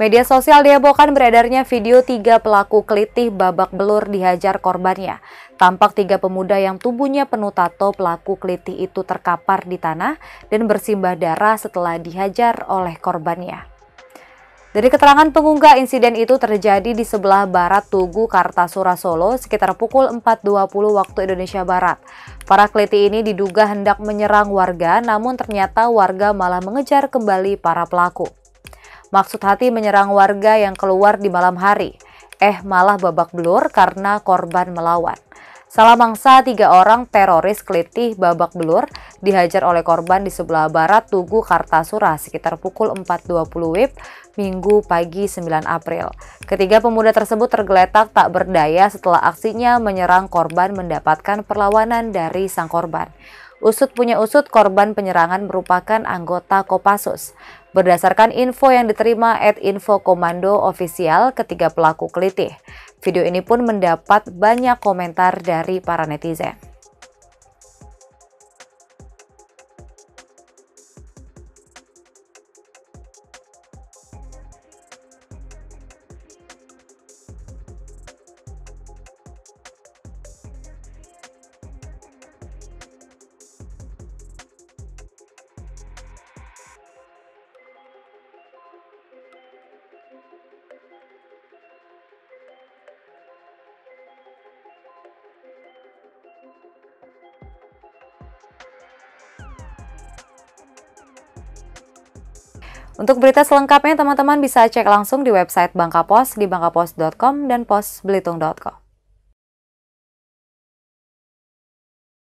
Media sosial dihebohkan beredarnya video tiga pelaku kelitih babak belur dihajar korbannya. Tampak tiga pemuda yang tubuhnya penuh tato pelaku kelitih itu terkapar di tanah dan bersimbah darah setelah dihajar oleh korbannya. Dari keterangan pengunggah, insiden itu terjadi di sebelah barat Tugu Kartasura Solo sekitar pukul 4.20 waktu Indonesia Barat. Para kelitih ini diduga hendak menyerang warga, namun ternyata warga malah mengejar kembali para pelaku. Maksud hati menyerang warga yang keluar di malam hari. Malah babak belur karena korban melawan. Salah mangsa, tiga orang teroris kelitih babak belur dihajar oleh korban di sebelah barat Tugu Kartasura sekitar pukul 4.20 WIB, Minggu pagi 9 April. Ketiga pemuda tersebut tergeletak tak berdaya setelah aksinya menyerang korban mendapatkan perlawanan dari sang korban. Usut punya usut, korban penyerangan merupakan anggota Kopassus. Berdasarkan info yang diterima @info komando ofisial ketiga pelaku kelitih. Video ini pun mendapat banyak komentar dari para netizen. Untuk berita selengkapnya teman-teman bisa cek langsung di website Bangkapos di bangkapos.com dan posbelitung.com.